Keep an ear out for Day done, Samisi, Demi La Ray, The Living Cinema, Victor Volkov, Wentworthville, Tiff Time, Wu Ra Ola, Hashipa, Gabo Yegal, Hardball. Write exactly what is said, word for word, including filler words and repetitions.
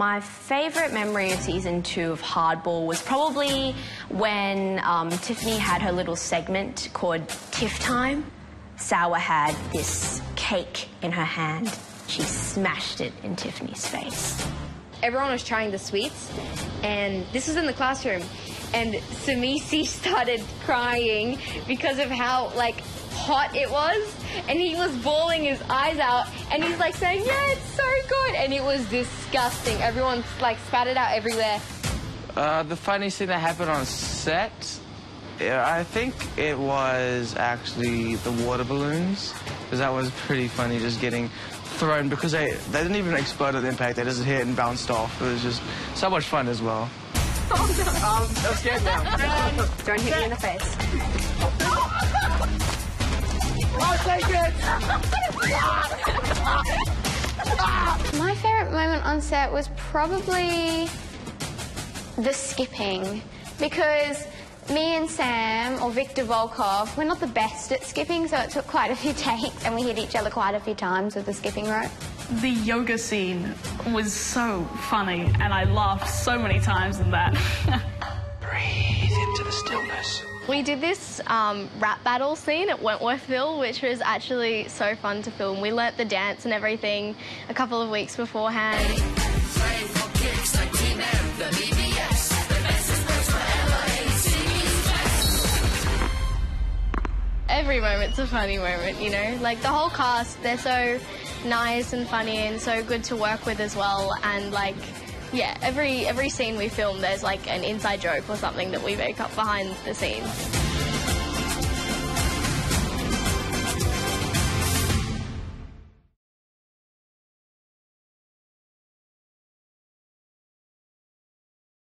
My favourite memory of season two of Hardball was probably when um, Tiffany had her little segment called Tiff Time. Sour had this cake in her hand. She smashed it in Tiffany's face. Everyone was trying the sweets, and this was in the classroom, and Samisi started crying because of how, like, hot it was, and he was bawling his eyes out, and he's like saying, yeah, it's so good, and it was disgusting. Everyone, like, spat it out everywhere. Uh, the funniest thing that happened on set, I think it was actually the water balloons, because that was pretty funny, just getting thrown, because they, they didn't even explode at the impact, they just hit and bounced off. It was just so much fun as well. Oh, no. Um, I'm scared now. Don't hit me in the face. I'll take it! My favourite moment on set was probably the skipping, because me and Sam, or Victor Volkov, we're not the best at skipping, so it took quite a few takes, and we hit each other quite a few times with the skipping rope. The yoga scene was so funny, and I laughed so many times in that. Breathe into the stillness. We did this um, rap battle scene at Wentworthville, which was actually so fun to film. We learnt the dance and everything a couple of weeks beforehand. Every moment's a funny moment, you know? Like, the whole cast, they're so nice and funny and so good to work with as well, and, like, yeah, every every scene we film, there's, like, an inside joke or something that we make up behind the scenes.